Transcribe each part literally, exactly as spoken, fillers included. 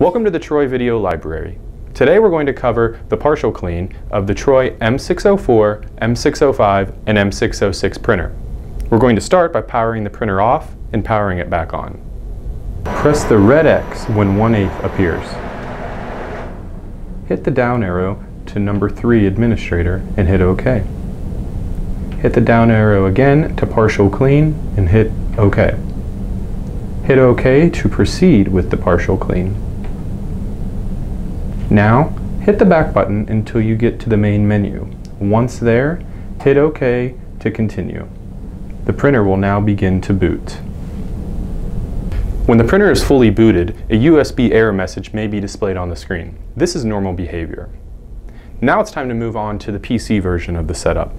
Welcome to the Troy Video Library. Today we're going to cover the partial clean of the Troy M six oh four, M six oh five, and M six oh six printer. We're going to start by powering the printer off and powering it back on. Press the red X when one eighth appears. Hit the down arrow to number three administrator and hit OK. Hit the down arrow again to partial clean and hit OK. Hit OK to proceed with the partial clean. Now, hit the back button until you get to the main menu. Once there, hit OK to continue. The printer will now begin to boot. When the printer is fully booted, a U S B error message may be displayed on the screen. This is normal behavior. Now it's time to move on to the P C version of the setup.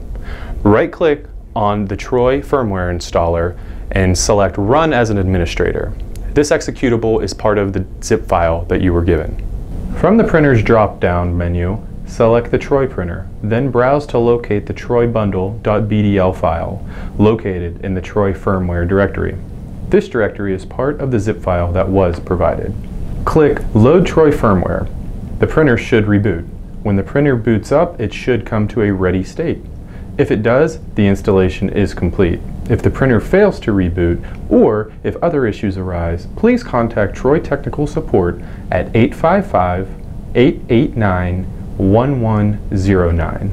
Right-click on the TROY firmware installer and select Run as an Administrator. This executable is part of the zip file that you were given. From the printer's drop-down menu, select the Troy printer, then browse to locate the troy bundle dot b d l file located in the Troy firmware directory. This directory is part of the zip file that was provided. Click Load Troy Firmware. The printer should reboot. When the printer boots up, it should come to a ready state. If it does, the installation is complete. If the printer fails to reboot, or if other issues arise, please contact TROY Technical Support at eight five five, eight eight nine, one one zero nine.